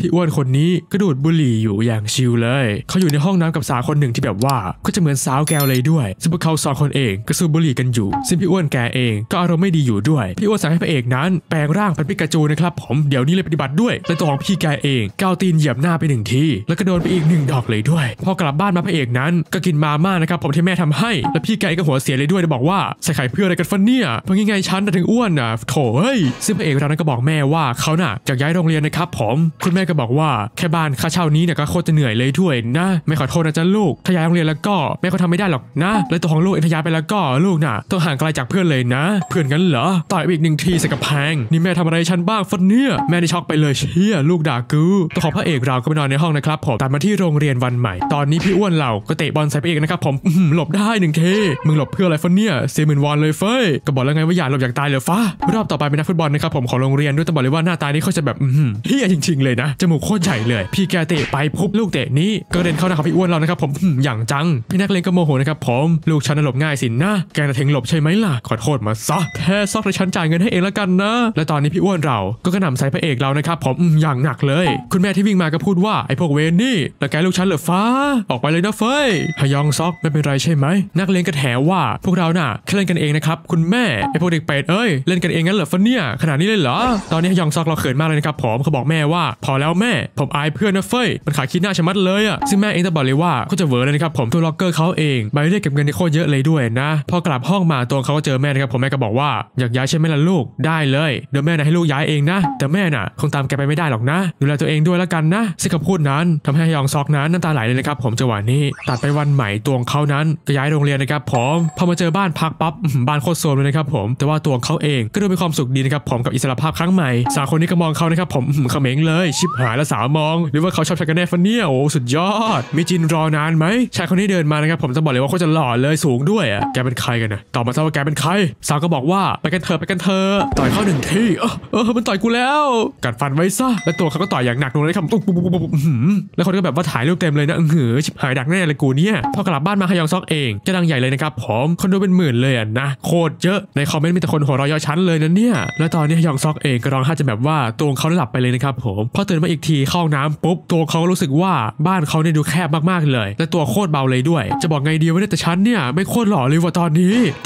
พี่อ้วนคนนี้ก็ดูดบุหรี่อยู่อย่างชิลเลยเขาอยู่ในห้องน้ำกับสาวคนหนึ่งที่แบบว่าก็จะเหมือนสาวแก้วเลยด้วยซึ่งพวกเขาสองคนเองก็สูบบุหรี่กันอยู่ซึ่งพี่อ้วนแกเองก็อารมณ์ไม่ดีอยู่ด้วยพี่อ้วนสั่งให้พระเอกนั้นแปลงร่างเป็นปิกาจูนะครับผมเดี๋ยวนี้เลยปฏิบัติด้วยแต่ตัวของพี่แกเองก้าวตีนเหยียบหน้าไปหนึ่งทีแล้วก็โดนไปอีกหนึ่งดอกเลยด้วยพอกลับบ้านมาพระเอกนั้นก็กินมาม่านะครับผมที่แม่ทำให้แล้วพี่แกก็หัวเสียเลยด้วยบอกว่าใส่ไข่เพื่ออะไรกันฟันเนี่ยเพราะไงฉันถึงอ้วนอ่ะโถ่เฮ้ยซึ่งพระเอกเรานั้นก็บอกแม่ว่าเขาน่ะอยากย้ายโรงเรียนนะครับผมคุณแม่ก็บอกว่าแค่บ้านค่าเช่านี้เนี่ยก็โคตรจะเหนื่อยเลยด้วยนะไม่ขอโทษนะจ๊ะลูกถ้าย้ายโรงเรียนแล้วก็แม่เขาทำไม่ได้หรอกนะเลยตัวของลูกเองย้ายไปแล้วก็ลูกน่ะต้องห่างไกลจากเพื่อนเลยนะเพื่อนกันเหรอต่อยอีกหนึ่งทีใส่กระแพงนี่แม่ทำอะไรฉันบ้างฟันเนี่ยแม่ได้ช็อกไปเลยเชี่ยลูกด่ากูตัวของพระเอกเราก็ไปนอนในห้องนะครับผมตามมาที่โรงเรียนวันใหม่ตอนนี้พี่อ้วนเราก็เตะบอลใส่พระเอกนะครับผมหลบได้หนึ่งทีมึงหลบเพื่ออะไรฟันเนี่ย40,000 วอนเลยเฟ้ยก็บอกแล้วไงว่าอย่าหลบอยากตายเลยฟ้ารอบต่อไปเป็นนักฟุตบอลนะครับผมของโรงเรียนด้วยต้องบอกเลยว่าหน้าตานี่เขาจะแบบเฮี้ยจริงๆเลยนะจมูกโคตรใหญ่เลยพี่แกเตะไปพุบลูกเตะนี้ก็เดินเข้าหน้าของพี่อ้วนเรานะครับผมอย่างจังพี่นักเลงก็โมโหนะครับผมลูกฉันหลบง่ายสินะแกจะถึงหลบใช่ไหมล่ะขอโทษมาซะแค่ซอกเลยฉันจ่ายเงินให้เองแล้วกันนะและตอนนี้พี่อ้วนเราก็กระหน่ำใส่พระเอกเรานะครับผมอย่างหนักเลยคุณแม่ที่วิ่งมาก็พูดว่าไอ้พวกเวรนี่แล้วแกลูกฉันเหรอฟ้าออกไปเลยนะเฟ้ยพยองซอกไม่เป็นไรใช่ไหมนักเลงก็แถว่าพวกเราน่ะเล่นกันเองนะครับคุณแม่ไอ้พวกเด็กเป็ดเอ้ยเล่นกันเองงั้นเหรอฟันเนี่ยขนาดนี้เลยเหรอตอนนี้ยองซอกเราเขินมากเลยนะครับผมเขาบอกแม่ว่าพอแล้วแม่ผมอายเพื่อนนะเฟ้ยมันขายคิดหน้าชะมัดเลยอ่ะซึ่งแม่เองก็บอกเลยว่าเขาจะเวอร์เลยนะครับผมตัวล็อกเกอร์เขาเองใบเรียกเก็บเงินในโคตรเยอะเลยด้วยนะพอกลับห้องมาตัวเขาก็เจอแม่นะครับผมแม่ก็บอกว่าอยากย้ายใช่ไหมล่ะลูกได้เลยเดี๋ยวแม่น่ะให้ลูกย้ายเองนะแต่แม่น่ะคงตามแกไปไม่ได้หรอกนะดูแลตัวเองด้วยแล้วกันนะซึ่งคำพูดนั้นทำให้ยองซอกนั้นน้ำตาไหลเลยนะครับผมจังหวะนี้ตัดไปวันใหม่ตัวเขานั้นก็ย้ายโรงเรียนนะครับผมพอมาเจอบ้านพักปั๊บบ้านโคตรโซมเลยนะครับผมแต่ว่าตัวเขาเองก็ดูมีความสุขดีนะครับผมกับอิสรภาพครั้งใหม่สาวคนนี้ก็มองเขานะครับผมเขม็งเลยชิบหายแล้วสาวมองหรือว่าเขาชอบชายกันแน่ฟันเนี่ยโอ้สุดยอดมีจินรอนานไหมชายคนนี้เดินมานะครับผมจะบอกเลยว่าเขาจะหล่อเลยสูงด้วยอ่ะแกเป็นใครกันนะตอบมาซะว่าแกเป็นใครสาวก็บอกว่าไปกันเถอะไปกันเถอะต่อยเข้าหนึ่งทีมันต่อยกูแล้วกัดฟันไว้ซะแล้วตัวเขาก็ต่อยอย่างหนักลงเลยครับปุ๊บปุ๊บปุ๊บปุ๊บแล้วคนก็แบบว่าถ่ายรูปเต็มเลยนะหือชิบหายดักแน่เลยกูเนี่ยพอกลับบ้านมาฮยองซอกเองจะดังใหญ่เลยนะครับผมคนดูเป็นหมื่นเลยนะโคตรเยอะในคอมเมนต์มีแต่คนหัวเราะเยาะชั้นเลยนะเนี่ยแล้วตอนนี้ยองซอกเองก็ร้องไห้จะแบบว่าตัวเขาหลับไปเลยนะครับผมพอตื่นมาอีกทีเข้าน้ำปุ๊บตัวเขารู้สึกว่าบ้านเขาเนี่ยดูแคบมากๆเลยและตัวโคตรเบาเลยด้วยจะบอกไงดีว่าแต่ชั้นเนี่ยไม่โคตรหล่อเลยว่าต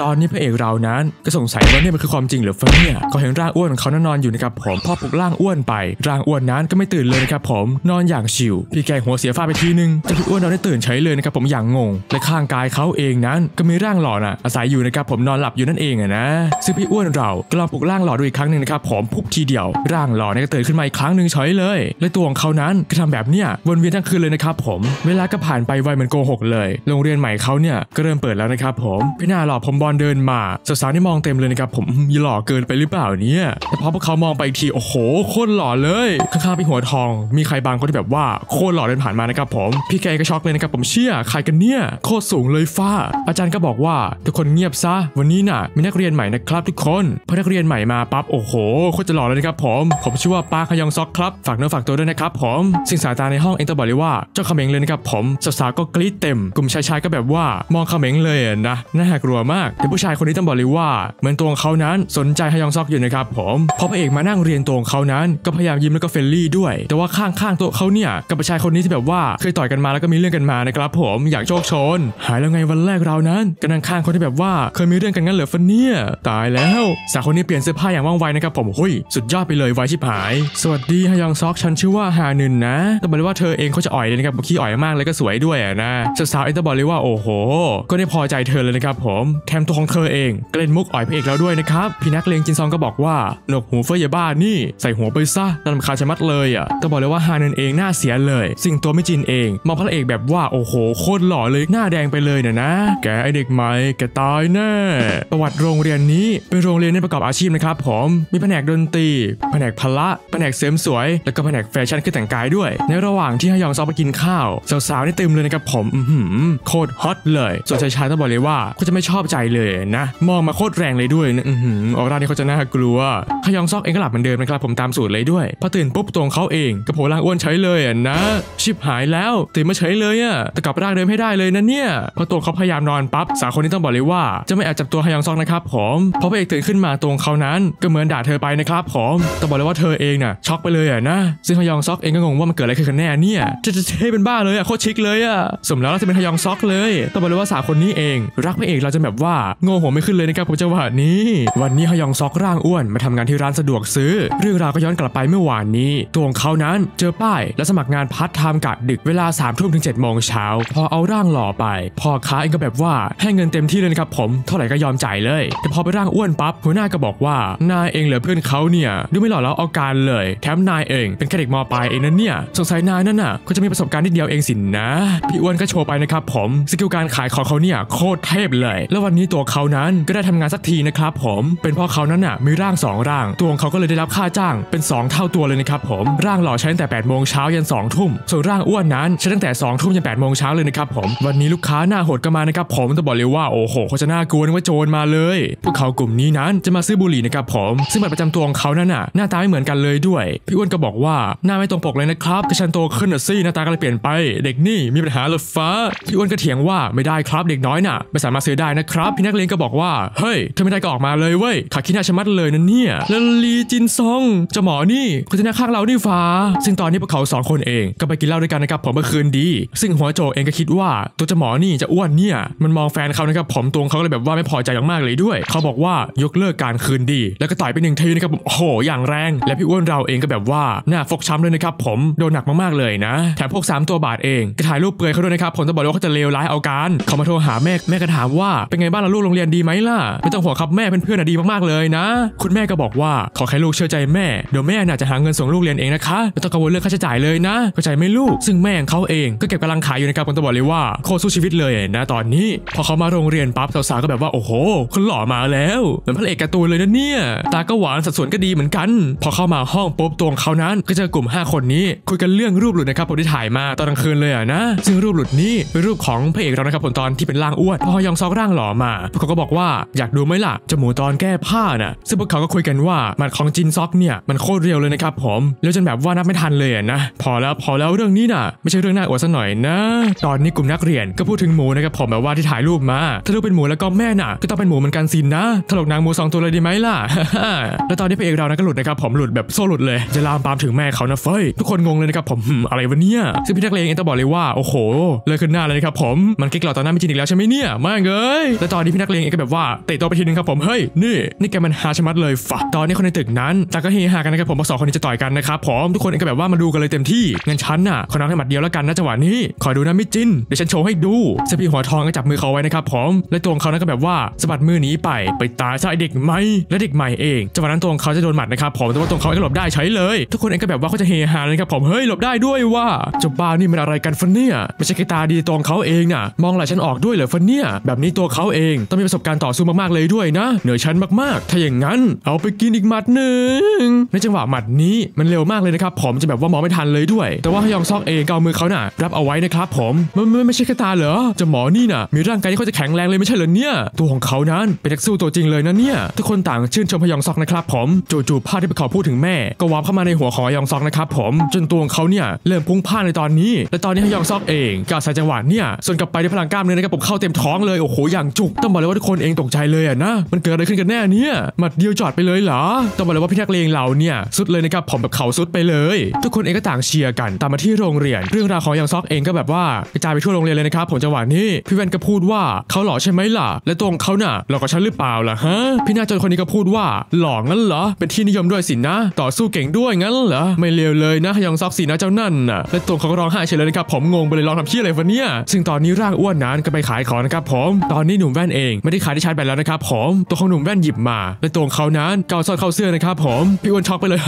อนนี้พระเอกเรานั้นก็สงสัยว่าเนี่ยมันคือความจริงหรือเปล่าเนี่ยก็เห็นร่างอ้วนของเขานอนอยู่นะครับผมพอปลุกร่างอ้วนไปร่างอ้วนนั้นก็ไม่ตื่นเลยนะครับผมนอนอย่างชิวพี่แกหัวเสียฟาดไปทีนึงแต่พี่อ้วนเราได้ตื่นเฉยเลยนะครับผมอย่างงงและข้างกายเขาเองนั้นก็มีร่างหล่อน่ะอาศัยอยู่นะครับผมนอนหลับอยู่นั่นเองอะนะซึ่งพี่อ้วนเราก็ลองปลุกร่างหล่อดูอีกครั้งหนึ่งนะครับผมพุบทีเดียวร่างหล่อก็ตื่นขึ้นมาอีกครั้งหนึ่งเฉยเลยและตัวของเขานั้นก็ทำแบบเนี้ยวนเวียนทั้งคืนเลยนะครับผมเวลาก็ผ่านไปไวเหมือนโกหกเลยโรงเรียนใหม่เขาเนี่ยก็เริ่มเปิดแล้วนะครับผมพี่หน้าหล่อผมบอลเดินมาสาวๆนี่มองเต็มเลยนะครับผมมีหล่อเกินไปหรือเปล่าเนี่ยแต่พอพวกเขามองไปอีกทีโอ้โหโคตรหล่อเลยข้างๆพี่หัวทองมีใครบางคนที่แบบว่าโคตรหล่อเดินผ่านมานะครับผมพี่แกก็ช็อกเลยนะครับผมเชี่ยใครกันเนี่ยโคตรสูงเลยฟ้าอาจารย์ก็บอกว่าทุกคนเงียบซะวันนี้น่ะมีนักเรียนใหม่นะครับทุกคนพอนักเรียนใหม่มาปั๊บโอ้โหโคตรจะหล่อเลยนะครับผมชื่อว่าป้าฮยองซอกครับฝากเนื้อฝากตัวด้วยนะครับผมสิ่งสายตาในห้องเองต้องบอกเลยว่าเจ้าเขม็งเลยนะครับผมสาวๆก็กรี๊ดเต็มกลุ่มชายๆก็แบบว่ามองเขม็งเลยนะน่ากลัวมากแต่ผู้ชายคนนี้ต้องบอกเลยว่าเหมือนตัวของเขานั้นสนใจฮยองซอกอยู่นะครับผมพอพระเอกมานั่งเรียนตัวของเขานั้นก็พยายามยิ้มแล้วก็เฟรนลี่ด้วยแต่ว่าข้างๆตัวเขาเนี่ยกับผู้ชายคนนี้ที่แบบว่าเคยต่อยกันมาแล้วก็มีเรื่องกันมานะครับผมอยากโชคชนหายแล้วไงวันแรกเรานั้นก็นั่งข้างคนที่แบบว่าเคยมีเรื่องกันงั้นเหรอฟันเนี่ยตายแล้วสาวคนนี้เปลี่ยนเสื้อผ้าอย่างว่องไวนะครับผมหุ้ยสุดยอดไปเลยไวชิบหายสวัสดีฮยองซอกฉันชื่อว่าฮานึนนะต้องบอกเลยว่าเธอเองเขาจะอ่อยเลยนะครับขี้อ่อยมากเลยก็สวยด้วยนะสาวๆเองต้องบอกเลยว่าโอ้โหก็ได้พอใจเธอเลยนะครับผมแถมตัวของเธอเองเล่นมุกอ่อยพระเอกแล้วด้วยนะครับพี่นักเลงจินซองก็บอกว่าหนวกหูเฟ้ยอย่าบ้านี่ใส่หัวไปซะน่ารำคาญชะมัดเลยอ่ะต้องบอกเลยว่าฮานึนเองหน้าเสียเลยสิ่งตัวไม่จินเองมองพระเอกแบบว่าโอ้โหโคตรหล่อเลยหน้าแดงไปเลยนะแกไอเด็กใหม่แกตายแน่ประวัติโรงเรียนนี้เป็นโรงเรียนในประกอบอาชีพนะครับผมมีแผนกดนตรีแผนกพละแผนกเสริมสวยแล้วก็แผนกแฟชั่นคือแต่งกายด้วยในระหว่างที่ฮยองซอกไปกินข้าวสาวๆนี่เต็มเลยนะครับผมโคตรฮอตเลยส่วนชายๆต้องบอกเลยว่าเขาจะไม่ชอบใจเลยนะมองมาโคตรแรงเลยด้วยนะออกร่างนี้เขาจะน่ากลัวฮยองซอกเองก็หลับเหมือนเดิมนะครับผมตามสูตรเลยด้วยพอตื่นปุ๊บตัวเขาเองกระโผล่ร่างอ้วนใช้เลยนะชิบหายแล้วตื่นมาใช้เลยอ่ะแต่กลับร่างเดิมให้ได้เลยนะเนี่ยพอตัวเขาพยายามนอนปั๊บสาวคนนี้ต้องบอกเลยว่าจะไม่อาจจับตัวฮยองซอกนะครับผมพอพระเอกตื่นขึ้นมาตัวเขานั้นก็เหมือนด่าเธอไปนะครับผมต้องบอกเลยว่าเธอเองน่ะช็อกไปเลยนะ ซึ่งฮยองซอกเองก็งงว่ามันเกิดอะไรขึ้นกันแน่เนี่ยจะเท่เป็นบ้าเลยอะโคตรชิคเลยอะสมแล้วน่าจะเป็นฮยองซอกเลยต้องบอกเลยว่าสาวคนนี้เองรักพระเอกเราจะแบบว่าโง่หัวไม่ขึ้นเลยนะครับผมจังหวะนี้วันนี้ฮยองซอกร่างอ้วนมาทำงานที่ร้านสะดวกซื้อเรื่องราวก็ย้อนกลับไปเมื่อวานนี้ตัวของเขานั้นเจอป้ายและสมัครงานพาร์ทไทม์กะดึกเวลา3 ทุ่มถึง7 โมงเช้าพอเอาร่างหล่อไปพอค้าเองก็แบบว่าให้เงินเต็มที่เลยนะครับผมเท่าไหร่ก็ยอมจ่ายเลยแต่พอไปร่างอ้วนปั๊บหัวหน้าก็บอกว่านายเองเหลือเพื่อนเขาเนี่ยดูไม่หล่อแล้วเอาการเลยแถมนายเองเป็นแค่เด็กม.ปลายเองนั้นเนี่ยสงสัยนายนั่นน่ะก็จะมีประสบการณ์นิดเดียวเองสินนะพี่อ้วนก็โชว์ไปนะครับผมสกิลการขายของเขาเนี่ยโคตรเทพเลยแล้ววันนี้ตัวเขานั้นก็ได้ทำงานสักทีนะครับผมเป็นเพราะเขานั้นน่ะมีร่าง2 ร่างตัวของเขาก็เลยได้รับค่าจ้างเป็น2 เท่าตัวเลยนะครับผมร่างหล่อใช้ตั้งแต่8 โมงเช้ายัน2 ทุ่มส่วนร่างอ้วนนั้นใช้ตั้งแต่2 ทุ่มยัน8 โมงเช้าเลยนะครับผมวันนี้ลูกค้าหน้าโหดก็มานะครับผมจะบอกเลยว่าโอ้โหเขาจะน่ากลัวนึกว่าโจรมาเลยพวกเขากลุ่มนี้นั้นจะมาซื้อบุหรี่นะครับผมซึ่งบัตรประจำตัวของเขานั่นน่ะหน้าตาไม่เหมือนกันเลยด้วยพี่อ้วนก็บอกว่าหน้าไม่ตรงปกเลยนะครับกระชันโตขึ้นอ่ะสิหน้าตาก็เลยเปลี่ยนไปเด็กนี่มีปัญหาหลอดฟ้าพี่อ้วนก็เถียงว่าไม่ได้ครับเด็กน้อยน่ะไม่สามารถซื้อได้นะครับพี่นักเลงก็บอกว่าเฮ้ยเธอไม่ได้ก็ออกมาเลยเว้ยขาขี้หน้าชะมัดเลยนะเนี่ยแล้วลีจินซองเจ้าหมอนี่คนที่หน้าข้างเรานี่ฟ้าซึ่งตอนนี้พวกเขา2 คนเองก็ไปกินเหล้าด้วยกันนะครับผมเมื่อคืนดีซึ่งหัวโจเองก็คิดว่าตัวเจ้าหมอนี่จะอ้วนเนี่ยมันมองแฟนเขานะครับผมตรงเขาเลยแบบว่าไม่พอใจอย่างมากเลยด้วยเขาบอกว่ายกเลิกการคืนดีแล้วก็ต่อยไป1 ทีนะครับผมโอ้โหอย่างแรงและพี่อ้วนเราเองก็แบบว่าหน้าฟกช้ำเลยนะครับผมโดนหนักมากๆเลยนะแถมพวก3 ตัวบาทเองก็ถ่ายรูปเปลือยเขาด้วยนะครับผมจะบอกเลยว่าเขาจะเลวร้ายเอาการเขามาโทรหาแม่ก็ถามว่าเป็นไงบ้านเราลูกโรงเรียนดีไหมล่ะไม่ต้องห่วงครับแม่เพื่อนๆดีมากๆเลยนะคุณแม่ก็บอกว่าขอแค่ลูกเชื่อใจแม่เดี๋ยวแม่น่าจะหาเงินส่งลูกเรียนเองนะคะไม่ต้องกังวลเรื่องค่าใช้จ่ายเลยนะเข้าใจไหมลูกซึ่งแม่ของเขาเองก็เก็บกำลังขายอยู่นะครับผมจะบอกเลยว่าโคตรสู้ชีวิตเลยนะตอนนี้พอเขามาโรงเรียนปั๊บสาวๆก็แบบว่าโอ้โหคนหล่อมาแล้วเหมือนพระเอกการ์ตูนเลยนะเนี่ยตาก็หวานสัดส่วนก็ดีเหมือนกันพอเข้ามาห้องปุ๊บตัวของเขานั้นก็เจอกลุ่ม5 คนนี้คุยกันเรื่องรูปหลุดนะครับผมที่ถ่ายมาตอนกลางคืนเลยนะซึ่งรูปหลุดนี้เป็นรูปของพระเอกเรานะครับผมตอนที่เป็นร่างอ้วนพอฮยองซอกร่างหล่อมาพวกเขาก็บอกว่าอยากดูไหมล่ะจมูกตอนแก้ผ้าน่ะซึ่งพวกเขาก็คุยกันว่ามันของจินซอกเนี่ยมันโคตรเรียวเลยนะครับผมแล้วจนแบบว่านับไม่ทันเลยนะพอแล้วเรื่องนี้น่ะไม่ใช่เรื่องน่าอวดซะหน่อยนะตอนนี้กลุ่มนักเรียนก็พูดถึงหมูนะครับผมแบบว่าที่ถ่ายรูปมาถ้ารูปเป็นหมูแล้วก็แม่น่ะก็ต้องเป็นหมูเหมือนกันสินนะถลกนางหมู2 ตัวเลยดีไหมล่ะ แล้วตอนนี้พระเอกเรานะก็หลุดนะครับผมหลุดแบบโซ่หลุดเลยจะลามปามถึงแม่เขานะเฟ้ยทุกคนงงเลยนะครับผมอะไรวะเนี่ยซึ่งพี่นักเลงเองต้องบอกเลยว่าโอ้โหเลยขึ้นหน้าเลยนะครับผมมันกิ๊กหล่อตอนหน้าไม่จริงอีกแล้วใช่ไหมเนี่ยแม่งเอ้ยแล้วตอนนี้พี่นักเลงเองก็แบบว่าเตะตัวไปทีนึงครับผมเฮ้ยนี่แกมันฮาชะมัดเลยฝะตอนนี้คนในตึกนั้นต่างก็เฮฮากันนะครับผมว่า2 คนนี้จะต่อยกันนะครับผมทุกคนเองก็แบบว่ามาดูกันเลยเต็มที่เงินชั้นน่ะขอน้องให้หมัดเดียวแล้วกันนะจังหวะนี้ขอดูนะมิจินเดี๋ยวฉันโชว์ให้ดูเซปีหัวทองก็จับมือเขาไว้นะครับผมและตัวของเขานั้นก็แบบว่าสะบัดมือหนีไปตาชายเด็กใหม่และเด็กใหม่เองจังหวะนั้นตัวของเขาจะโดนหมัดนะครับผมแต่ว่าตัวเขาเองก็หลบได้ใช้เลยทุกคนเองก็แบบว่าเขาจะเฮฮาเลยครับผมเฮ้ยหลบได้ด้วยว่าจบ้านี่มันอะไรกันฟันเนี่ยไม่ใช่แค่ตาดีตัวของเขาเองน่ะมองหลายชั้นออกด้วยเหรอฟันเนี่ยแบบนี้ตัวเขาเองต้องมีประสบการณ์ต่อสู้มากๆเลยด้วยนะเหนือชั้นมากๆถ้าอย่างนั้นเอาไปกินอีกหมัดหนึ่งในจังหวะหมัดนี้มันเร็วมากเลยนะครับผมจะแบบว่ามองไม่ทันเลยด้วยแต่ว่าฮยองซอกเองเอามือเขาน่ะรับเอาไว้นะครับผมมันไม่ใช่แค่ตาเหรอจะหมอนี่น่ะมีร่างกายที่เขาจะแข็งแรงเลยไม่ใช่เหรอเนี่ยตัวของเขานั้นเป็นนักสู้ตัวจริงเลยนะเนี่ยทุกคนต่างชื่นชมฮยองซอกนะครับผมจู่ๆภาพที่เขาพูดถึงแม่ก็วาบเข้ามาในหัวของฮยองซอกนะครับผมจนตัวของเขาเนี่ยเริ่มพุ่งพ่านในตอนนี้และตอนนี้ฮยองซอกเองก็ใส่จังหวะเนี่ยส่วนกลับไปด้วยพลังกล้ามเนื้อนะครับผมเข้าเต็มท้องเลยโอ้โหอย่างจุกต้องบอกเลยว่าทุกคนเองตกใจเลยนะมันเกิดอะไรขึ้นกันแน่เนี่ยหมัดเดียวจอดไปเลยเหรอต้องบอกเลยว่าพี่นักเลงเราเนี่ยสุดเลยนะครับผมแบบเขาสุดไปเลยทุกคนเองก็ต่างเชียร์กันตามมาที่โรงเรียนเรื่องราวของฮยองซอกเองก็แบบว่ากระจายไปทั่วโรงเรียนเลยนะครับผมจังหวะนี้พี่แว่นก็พูดว่าเขาหล่อใช่ไหมล่ะและตัวของเขาน่ะหล่อกว่าฉันหรือเปล่าล่ะฮะพี่หน้าจนคนนี้ก็พูดว่าหล่องั้นเหรอเป็นที่นิยมด้วยสินะต่อสู้เก่งด้วยงั้นเหรอไม่เลวเลยนะฮยองซอกสินะเจ้านั่นน่ะและตัวเขาก็ร้องไห้เฉยเลยนะครับผมงงไปเลยร้องทำเชี่ยอะไรวะเนี่ยซึ่งตอนนี้ร่างอ้วนนั้นก็ไปขายของนะครับผมตอนนี้หนุ่มแว่นเองไม่ได้ขายได้ใช้ไปแล้วนะครับผมตัวของหนุ่มแว่นหยิบมาและตัวเขานั้นเกาซ่อนเข้าเสื้อนะครับผมพี่อ้วนช็อกไปเลย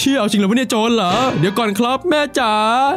เชี่ยเอาจริงเหรอวะเนี่ยโจรเหรอเดี๋ยวก่อนครับแม่จ๋า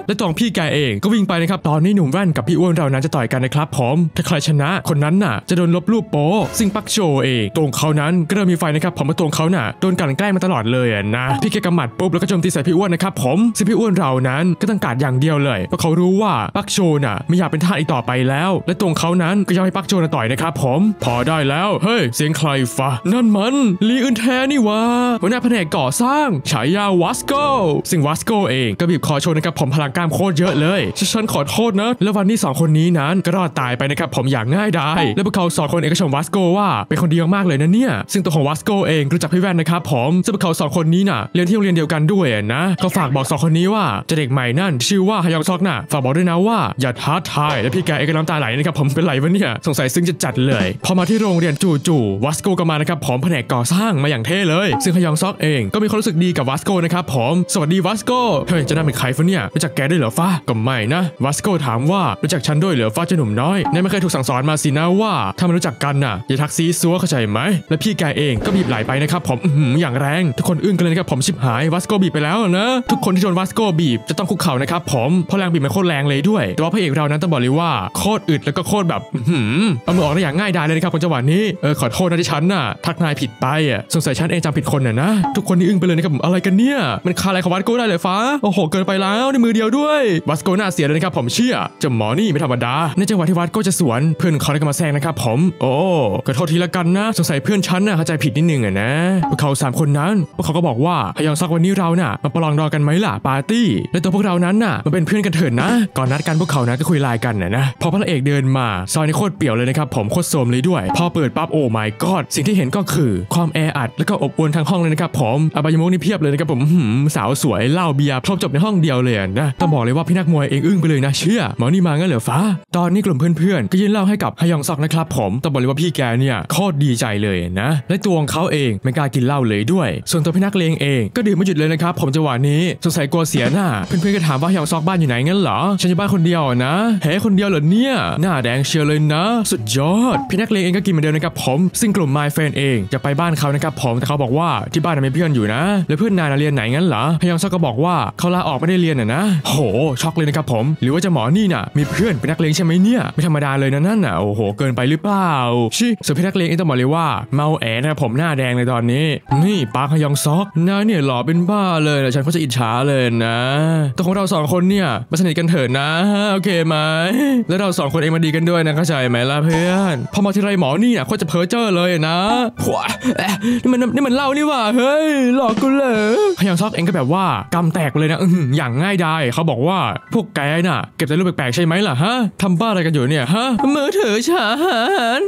และตัวพี่แกเองก็วิ่งไปนะครับตอนนี้หนุ่มแว่นกับพี่อ้วนเรานั้นจะต่อยกันนะครับผมถ้าใครชนะคนนั้นน่ะจะโดนลบรูปโป๊ซึ่งปักโชเองตัวเขานั้นก็เริ่มมีไฟนะครับผมตัวเขาน่ะโดนกันแกล้งมาตลอดเลยนะพี่แกกำหมัดปุ๊บแล้วก็โจมตีใส่พี่อ้วนนะครับผมซึ่งพี่อ้วนเรานั้นก็ตั้งการอย่างเดียวเลยเพราะเขารู้ว่าปักโชน่ะไม่อยากเป็นทาสอีกต่อไปแล้วและตัวเขานั้นก็ยอมให้ปักโชน่ะต่อยนะครับผมพอได้แล้วเฮ้ยเสียงใครฟะนั่นมันลีอึนแทนี่วะหัวหน้าแผนกก่อสร้างฉายาวาสโกซึ่งวาสโกเองก็บีบคอโชนะครับผมพลังกล้ามโคตรเยอะเลยฉันขอโทษนะแล้ววันนี้2 คนนี้นั้นก็รอดตายไปนะครับผมอย่างง่ายดายและพวกเขา2 คนเองก็ชมวาสโกว่าเป็นคนดีมากๆเลยนะเนี่ยซึ่งตัวของวาสโกเองรู้จักพี่แว่นนะครับผมซึ่งพวกเขา2 คนนี้น่ะเรียนที่โรงเรียนเดียวกันด้วยนะ นะก็ฝากบอกสองคนนี้ว่าเจ้าเด็กใหม่นั่นชื่อว่าฮยองซอกน่ะฝากบอกด้วยนะว่าอย่าท้าทายและพี่แกเองก็น้ำตาไหลนะครับผมเป็นไรวะเนี่ยสงสัยซึ่งจะจัดเลยพอมาที่โรงเรียนจู่ๆวัสโกก็มานะครับผมแผนกก่อสร้างมาอย่างเท่เลยซึ่งฮยองซอกเองก็มีความรู้สึกดีกับวัสโกนะครับผมสวัสดีวัสโกเฮ้ยจะน่าเป็นใครฟะเนี่ยรู้จักแกด้วยเหรอฟ้าก็ไม่นะวัสโกถามว่ารู้จักฉันด้วยเหรอฟ้าเจ้าหนุ่มน้อยนายไม่เคยถูกสั่งสอนมาสินะว่าถ้ามันรู้จักกันน่ะอย่าทักซีซัวเข้าใจไหมและพี่แกเองก็บีบไหลไปนะครับผมอย่างแรงทุกคนอึ้งกันเลยนะครับผมชิบหายวัสโกบีบไปแล้วนะทุกคนที่โดนวัสโกบีบจะต้องคุกเข่านะครับผมเพราะแรงบีบมันโคตรแรงเลยด้วยแต่ว่าพระเอกเรานั้นต้องบอกเลยว่าโคตรอึดแล้วก็โคตรแบบเอามือออกได้อย่างง่ายดายเลยนะครับคนจังหวะนี้ขอโทษนะที่ฉันน่ะทักนายผิดไปสงสัยฉันเองจำผิดคนน่ะนะทุกคนนี่อึ้งไปเลยนะครับอะไรกันเนี่ยมันคาอะไรของวัสโกได้เลยฟ้าโอ้โหเกินไปแล้วในมือเดียวด้วยวัสโกน่าเสียเลยนะครับผมเชื่อเจ้าหมอนี่ไม่ธรรมดาในจังหวะที่วัสโกจะสวนเพื่อนเขาได้มาแซงนะครับผมโอ้ขอโทษทีละกันนะสงสัยเพื่อนฉันน่ะเข้าใจผิดนิดนึงอะนะพวกเขา3คนนั้นพวกเขาก็บอกว่าฮยองซอกวันนี้เราน่ะมาประลองดองกันไหมล่ะปาร์ตี้และตัวพวกเรานั้นน่ะมันเป็นเพื่อนกันเถิดนะก่อนนัดกันพวกเขานะก็คุยไลน์กันนะพอพระเอกเดินมาซอยนี่โคตรเปี่ยวเลยนะครับผมโคตรโสมเลยด้วยพอเปิดปั๊บโอ้ my god สิ่งที่เห็นก็คือความแออัดและก็อบอวลทางห้องเลยนะครับผมอบายมุขนี่เพียบเลยนะครับผมสาวสวยเหล้าเบียร์ครบจบในห้องเดียวเลยนะต้องบอกเลยว่าพี่นักมวยเองอึ้งไปเลยนะเชื่อหมอนี่มางั้นเหรอฟ้าตอนนี้กลุ่มเพื่อนๆก็ยื่นเหล้าให้กับฮยองซอกนะครับผมต้องบอกเลยว่าพี่แกเนี่ยโคตรดีใจเลยนะและตัวของเขาเองไม่กล้ากินเหล้าเลยด้วยส่วนตัวพี่นักเลงเองก็ดื่มไม่หยุดเลยนะครับผมจังหวะนี้สงสัยกลัวเสียหน้าเพื่อนๆก็ถามว่าฮยองซอกบ้านอยู่ไหนงั้นเหรอฉันอยู่บ้านคนเดียวนะเฮ้คนเดียวเหรอเนี่ยหน้าแดงเชียวเลยนะสุดยอดพี่นักเลงเองก็กินเหมือนเดิมนะครับผมซึ่งกลุ่มมายเฟรนเองจะไปบ้านเขานะครับผมแต่เขาบอกว่าที่บ้านมีเพื่อนอยู่นะแล้วเพื่อนนายเรียนไหนงั้นเหรอฮยองซอกก็บอกว่าเขาลาออกไม่ได้เรียนน่ะนะโหช็อกเลยนะครับผมหรือว่าจะหมอนี่น่ะมีเพื่อนเป็นนักเลงใช่ไหมเนี่ยไม่ธรรมดาเลยนะนั่นน่ะโอ้โหเกินไปหรือเปล่าชิส่วนพี่นักเลงเองต้องบอกเลยว่าเมาแอะนะผมหน้าแดงในตอนนี้นี่ปากฮยองซอกนายเนี่ยหล่อเป็นบ้าเลยนะฉันก็จะอิจฉาเลยนะตัวของเราสองคนเนี่ยมาสนิทกันเถิดนะโอเคไหมแล้วเราสองคนเองมาดีกันด้วยนะเข้าใจไหมล่ะเพื่อนพอมาที่ไรหมอนี่น่ะโคตรจะเพ้อเจ้อเลยนะนี่มันเล่านี่ว่าเฮ้ยหลอกกูเลยฮยองซอกเองก็แบบว่ากำแตกเลยนะอย่างง่ายดายเขาบอกว่าพวกแกน่ะเก็บแต่รูปแปลกๆใช่ไหมล่ะฮะทำบ้าอะไรกันอยู่เนี่ยฮะมือถือฉั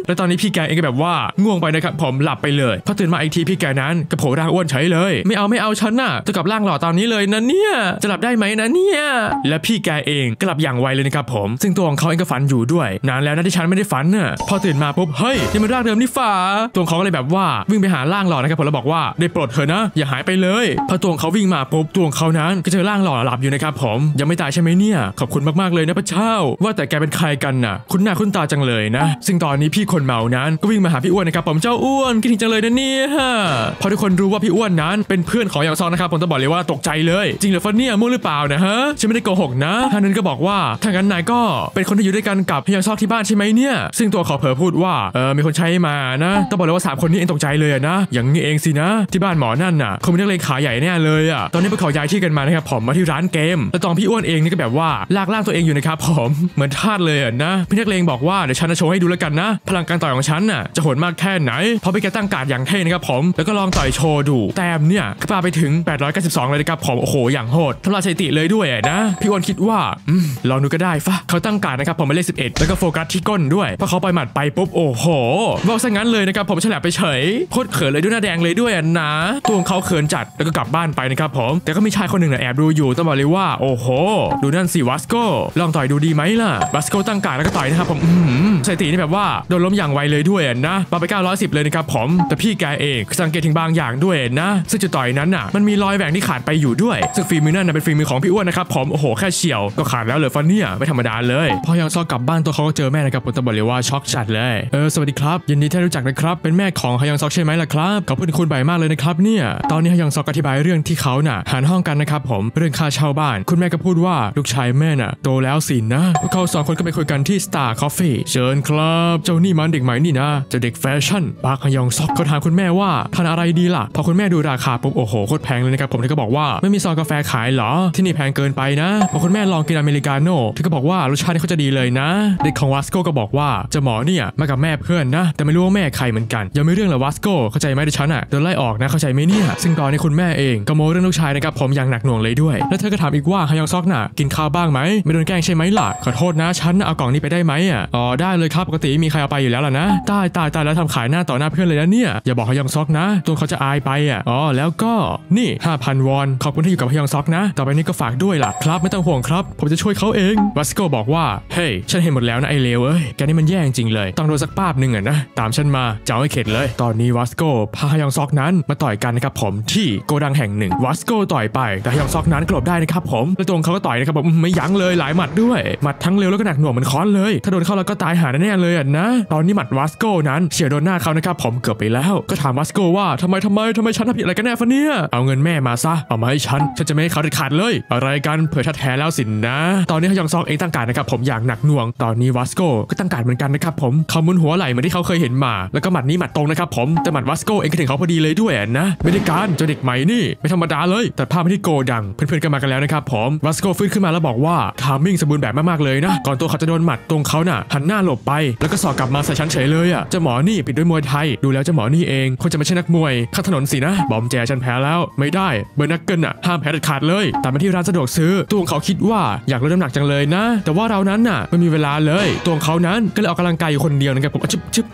นแล้วตอนนี้พี่แกเองก็แบบว่าง่วงไปนะครับผมหลับไปเลยพอตื่นมาอีกทีพี่แกนั้นกระโผล่ร่างอ้วนเฉยเลยไม่เอาฉันน่ะจะกลับร่างหล่อตอนนี้เลยนะเนี่ยจะหลับได้ไหมนะเนี่ยและพี่แกเองกลับอย่างไวเลยนะครับผมซึ่งตัวของเขาเองก็ฝันอยู่ด้วยนานแล้วนะที่ฉันไม่ได้ฝันน่ะพอตื่นมาปุ๊บเฮ้ยนี่มันร่างเดิมนี่ฝ่าตัวเขาเลยแบบว่าวิ่งไปหาร่างหล่อนะครับผมแล้วบอกว่าได้โปรดเถอะนะอย่าหายไปเลยพอตัวเขาวิ่งมาปุ๊บตัวเขานั้นก็เจอร่างหล่อหลับอยู่นะครับผมยังไม่ตายใช่ไหมเนี่ยขอบคุณมากๆเลยนะพระเจ้าว่าแต่แกเป็นใครกันน่ะคุณหน้าคุณตาจังเลยนะซึ่งตอนนี้พี่คนเมานั้นก็วิ่งมาหาพี่อ้วนนะครับผมเจ้าอ้วนคิดถึงจังเลยนะเนี่ยพอทุกคนรู้ว่าพี่อ้วนนั้นเป็นเพื่อนของฮยองซอกนะครับผมต้องบอกเลยว่าตกใจเลยจริงหรือเปล่าเนี่ยมั่วหรือเปล่านะฮะฉันไม่ได้โกหกนะฮานันก็บอกว่าถ้างั้นนายก็เป็นคนที่อยู่ด้วยกันกับฮยองซอกที่บ้านใช่ไหมเนี่ยซึ่งตัวเขาเผลอพูดว่ามีคนใช้มานะต้องบอกเลยว่า3คนนี้เองตกใจเลยนะอย่างนี้เองสินะที่บ้านหมอนั่นน่ะคงมีนักเลงขาใหญ่แน่เลยอ่ะตอนนี้พวกเขาย้ายที่กันมานะครับผมมาที่ร้านเกมแล้วตอนพี่อ้วนเองนี่ก็แบบว่าลากล่างตัวเองอยู่นะครับผมเหมือนทาสเลยนะพี่นักเลงบอกว่าเดี๋ยวฉันจะโชว์ให้ดูแล้วกันนะพลังการต่อยของฉันน่ะจะโหดมากแค่ไหนพอพี่แกตั้งการ์ดอย่างเท่นะครับผมแล้วก็ลองต่อยโชว์ดูแต้มเนี่ยก็ปาไปถึง892เลยนะครับผมโอ้โหอย่างโหดทำลายสถิติเลยด้วยนะพี่อ้วนคิดว่าลองดูก็ได้ฟะเขาตั้งการ์ดนะครับผมมาเลข11แล้วก็โฟกัสที่ก้นด้วยพอเขาปล่อยหมัดไปปุ๊บโอ้โหว่าซะงั้นเลยนะครับผมฉลับไปเฉยโคตรเขินเลยด้วยหน้าแดงเลยด้วยนะตัวของเขาเขินจัดแล้วก็กลับบ้านไปนะครับผมแต่ก็มีชายคนหนึ่งแอบดูอยู่ต้องบอกเลยว่าโอ้โหดูนั่นสิวัสโกลองต่อยดูดีไหมล่ะวัสโกตั้งการ์ดแล้วก็ต่อยนะครับผมสถิตินี่แบบว่าโดนล้มอย่างไวเลยด้วยนะปาไป910เลยนะครับผมแต่พี่แกเองสังเกตถึงบางอย่างด้วยนะซึ่งจุดต่อยนั้นน่ะมันมีรอยแหว่งที่ขาดไปอยู่ด้วยซึ่งฝีมือนั่นน่ะเป็นฝีมือของพี่อ้วนนะครับผมโอ้โหแค่เฉียวก็ขาดแล้วเลยฟันเนี่ยไม่ธรรมดาเลยพอยังซอกกลับบ้านตัวเขาก็เจอแม่นะครับผมต้องบอกเลยว่าช็อกจัดเลยสวัสดีครับยินดีที่รู้จักนะครับเป็นแม่ของฮยองซอกใช่ไหมล่ะครับขอบคุณคุณใบมากเลยนะครับเนี่ยตอนนี้ฮยองซอกอธิบายเรื่องที่เขาน่ะหารห้องกันนะครับผมเรื่องค่าเช่าบ้านคุณแม่ก็พูดว่าลูกชายแม่น่ะโตแล้วสินะพวกเขา2คนก็ไปคุยกันที่ Star Coffee เชิญครับเจ้านี่มันเด็กใหม่นี่นะเจ้าเด็กแฟชั่นปากฮยองซอกก็ถามคุณแม่ว่าทานอะไรดีล่ะพอคุณแม่ดูราคาปุ๊บโอ้โหโคตรแพงเลยนะครับผมเธอก็บอกว่าไม่มีซองกาแฟขายหรอที่นี่แพงเกินไปนะพอคุณแม่ลองกินอเมริกาโน่เธอก็บอกว่ารสชาติเขาจะดีเลยนะเด็กของวัสโกก็บอกว่าเจ้าหมอเนี่ยมากับแม่เพื่อนนะแต่ไม่รู้ว่าแม่ใครเหมือนกันยังไม่เรื่องหรอวัสโกเข้าใจไหมเดี๋ยวฉันอ่ะโดนไล่ออกนะเข้าใจไหมเนี่ยซึ่งตอนนี้คุณแม่เองก็โม้เรื่องลูกชายนะครับผมอย่างหนักหน่วงเลยด้วยแล้วเธอก็ถามอีกว่าฮยองซอกน่ะกินข้าวบ้างไหมไม่โดนแกล้งใช่ไหมล่ะขอโทษนะฉันเอากล่องนี้ไปได้ไหมอ๋อได้เลยครับปกติมีใครเอาไปอยู่แล้วล่ะนะตายแล้วทำขายหน้าต่อหน้าเพื่อนเลยนะเนี่ยอย่าบอกฮยองซอกนะตัวเขาจะอายไปอ๋อแล้วก็นี่ 5,000 วอน อนขอบคุณที่อยู่กับฮยองซอกนะต่อไปนี้ก็ฝากด้วยล่ะครับไม่ต้องห่วงครับผมจะช่วยเขาเองวัสโกบอกว่าเฮ้ยฉันเห็นหมดแล้วนะไอเลวเอ้ยแกนี่มันแย่จริงเลยต้องโดนสักปาบหนึ่งอะนะตามฉันมาจะเอาให้เข็ดเลยตอนนี้วัสโกพาฮยองซอกนั้นมาต่อยกันนะครับผมที่โกดังแห่งหนึ่งวัสโกต่อยไปแต่ฮยองซอกนั้นกลบได้นะครับผมแล้วตรงเขาก็ต่อยนะครับผมไม่ยั้งเลยหลายหมัดด้วยหมัดทั้งเร็วแล้วก็หนักหน่วงเหมือนค้อนเลยถ้าโดนเข้าแล้วก็ตายหาแน่เลยอะนะตอนนี้หมัดวัสโกนั้นเฉียวโดนหน้าเขานะครับผมเกือบไปแล้วก็ถามวัสโกว่าทำไมฉันทำผิดอะไรกันแน่ฟะเนี่ยเอาเงินแม่มาซะเอามาให้ฉันจะไม่ให้เขาเด็ดขาดเลยอะไรกันเผื่อชัดแท้แล้วสินนะตอนนี้ฮยองซอกเองตั้งการนะครับผมอย่างหนักหน่วงตอนนี้วัสโกก็ตั้งการเหมือนกันนะครับผมเขามุนหัวไหลเหมือนที่เขาเคยเห็นมาแล้วก็หมัดนี้หมัดตรงนะครับผมแต่หมัดวัสโกเองก็ถึงเขาพอดีเลยด้วยนะไม่ได้การเจ้าเด็กใหม่นี่ไม่ธรรมดาเลยแต่ภาพที่โกดังเพื่อนๆกันมากันแล้วนะครับผมวัสโกฟื้นขึ้นมาแล้วบอกว่าทามมิ่งสมบูรณ์แบบมากๆเลยนะก่อนตัวเขาจะโดนหมัดตรงเขาน่ะหันหน้าหลบไปแล้วก็สอกกลับมาใส่ฉันเฉยเลยอ่ะเจ้าหมอนี่ปิดด้วยมวยไทยดูแล้วเจ้าหมอนี่เองคงจะไม่ใช่นักมวยข้างถนนสินะบอมแจฉันแพ้แล้วไม่ได้เบอร์นักเกิลน่ะห้ามแพ้เด็ดขาดเลยตามไปที่ร้านสะดวกซื้อตัวเขาคิดว่าอยากลดน้ำหนักจังเลยนะแต่ว่าเรานั้นน่ะไม่มีเวลาเลยตัวเขานั้นก็เลยออกกำลังกายอยู่คนเดียวนะครับผมชึบ